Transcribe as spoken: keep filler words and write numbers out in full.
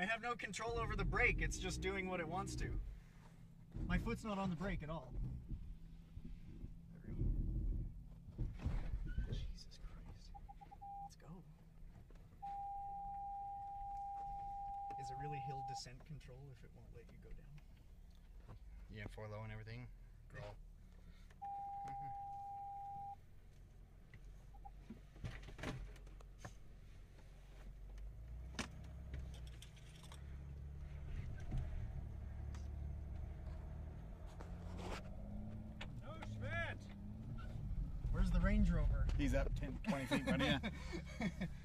I have no control over the brake. It's just doing what it wants to. My foot's not on the brake at all. There we go. Jesus Christ. Let's go. Is it really hill descent control if it won't let you go down? Yeah, four low and everything. Girl. Range Rover. He's up ten, twenty feet right in.